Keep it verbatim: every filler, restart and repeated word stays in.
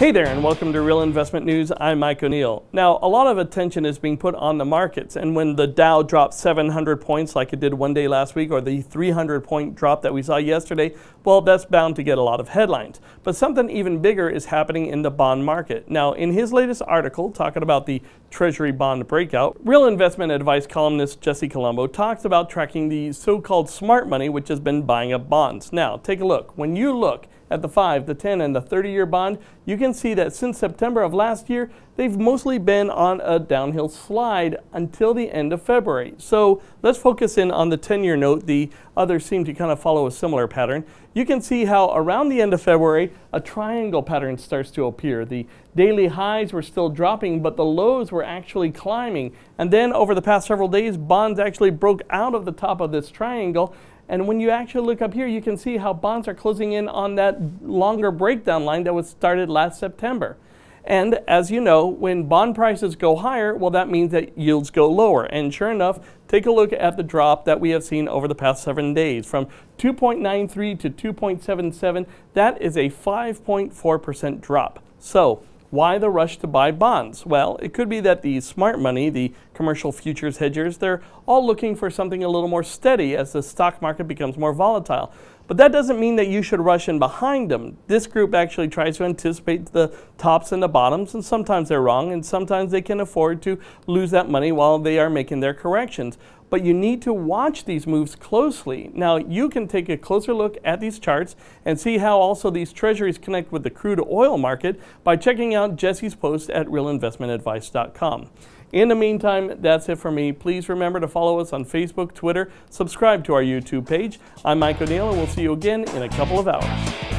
Hey there, and welcome to Real Investment News. I'm Mike O'Neill. Now, a lot of attention is being put on the markets, and when the Dow dropped seven hundred points like it did one day last week, or the three hundred point drop that we saw yesterday, well, that's bound to get a lot of headlines. But something even bigger is happening in the bond market. Now, in his latest article talking about the Treasury Bond breakout, Real Investment Advice columnist Jesse Colombo talks about tracking the so-called smart money, which has been buying up bonds. Now, take a look. When you look at the five, the ten, and the thirty year bond, you can see that since September of last year, they've mostly been on a downhill slide until the end of February. So let's focus in on the ten year note. The others seem to kind of follow a similar pattern. You can see how around the end of February, a triangle pattern starts to appear. The daily highs were still dropping, but the lows were actually climbing. And then over the past several days, bonds actually broke out of the top of this triangle. And when you actually look up here, you can see how bonds are closing in on that longer breakdown line that was started last September. And as you know, when bond prices go higher, well, that means that yields go lower. And sure enough, take a look at the drop that we have seen over the past seven days, from two point nine three to two point seven seven. That is a five point four percent drop. So why the rush to buy bonds? Well, it could be that the smart money, the commercial futures hedgers, they're all looking for something a little more steady as the stock market becomes more volatile. But that doesn't mean that you should rush in behind them. This group actually tries to anticipate the tops and the bottoms, and sometimes they're wrong, and sometimes they can afford to lose that money while they are making their corrections. But you need to watch these moves closely. Now, you can take a closer look at these charts and see how also these treasuries connect with the crude oil market by checking out Jesse's post at real investment advice dot com. In the meantime, that's it for me. Please remember to follow us on Facebook, Twitter, subscribe to our YouTube page. I'm Mike O'Neill, and we'll see you again in a couple of hours.